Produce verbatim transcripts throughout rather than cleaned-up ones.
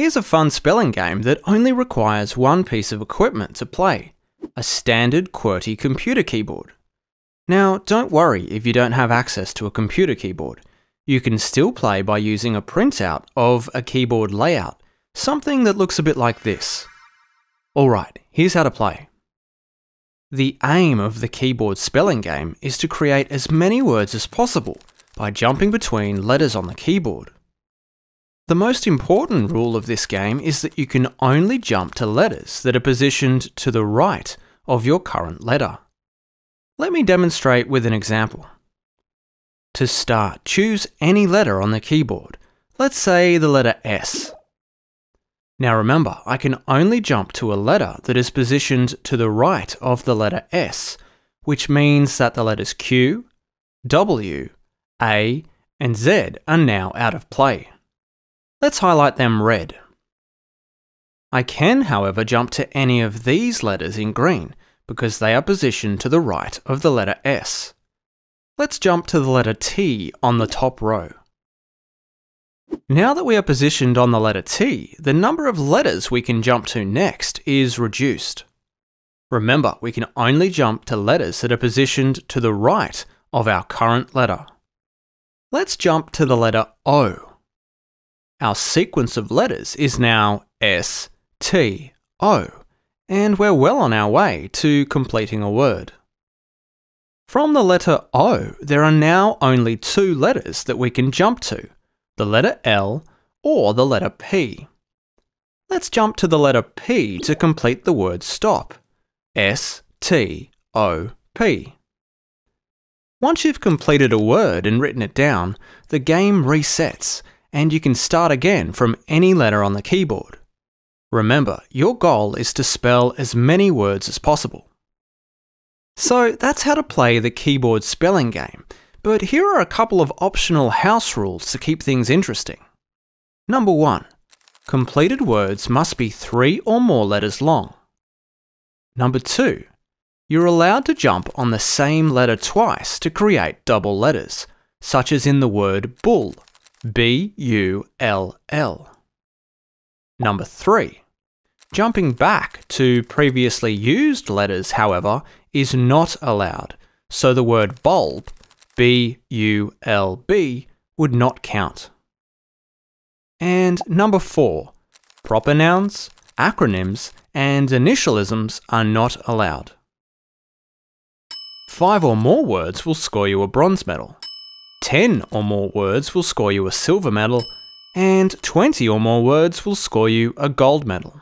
Here's a fun spelling game that only requires one piece of equipment to play, a standard QWERTY computer keyboard. Now, don't worry if you don't have access to a computer keyboard. You can still play by using a printout of a keyboard layout, something that looks a bit like this. Alright, here's how to play. The aim of the keyboard spelling game is to create as many words as possible by jumping between letters on the keyboard. The most important rule of this game is that you can only jump to letters that are positioned to the right of your current letter. Let me demonstrate with an example. To start, choose any letter on the keyboard. Let's say the letter S. Now remember, I can only jump to a letter that is positioned to the right of the letter S, which means that the letters Q, W, A, and Z are now out of play. Let's highlight them red. I can, however, jump to any of these letters in green because they are positioned to the right of the letter S. Let's jump to the letter T on the top row. Now that we are positioned on the letter T, the number of letters we can jump to next is reduced. Remember, we can only jump to letters that are positioned to the right of our current letter. Let's jump to the letter O. Our sequence of letters is now S, T, O, and we're well on our way to completing a word. From the letter O, there are now only two letters that we can jump to, the letter L or the letter P. Let's jump to the letter P to complete the word stop. S, T, O, P. Once you've completed a word and written it down, the game resets and you can start again from any letter on the keyboard. Remember, your goal is to spell as many words as possible. So that's how to play the keyboard spelling game. But here are a couple of optional house rules to keep things interesting. Number one, completed words must be three or more letters long. Number two, you're allowed to jump on the same letter twice to create double letters, such as in the word bull, B U L L. Number three, jumping back to previously used letters, however, is not allowed, so the word bulb, B U L B, would not count. And number four, proper nouns, acronyms, and initialisms are not allowed. Five or more words will score you a bronze medal. Ten or more words will score you a silver medal. And twenty or more words will score you a gold medal.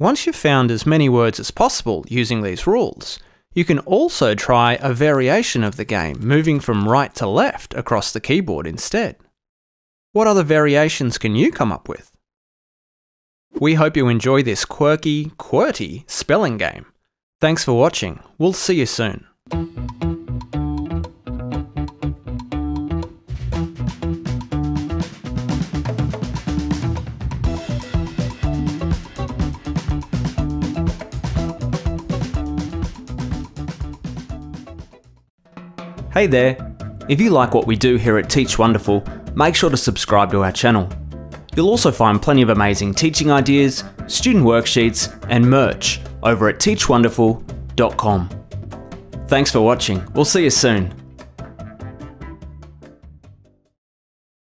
Once you've found as many words as possible using these rules, you can also try a variation of the game, moving from right to left across the keyboard instead. What other variations can you come up with? We hope you enjoy this quirky, QWERTY spelling game. Thanks for watching. We'll see you soon. Hey there! If you like what we do here at Teach Wonderful, make sure to subscribe to our channel. You'll also find plenty of amazing teaching ideas, student worksheets, and merch over at teach wonderful dot com. Thanks for watching. We'll see you soon.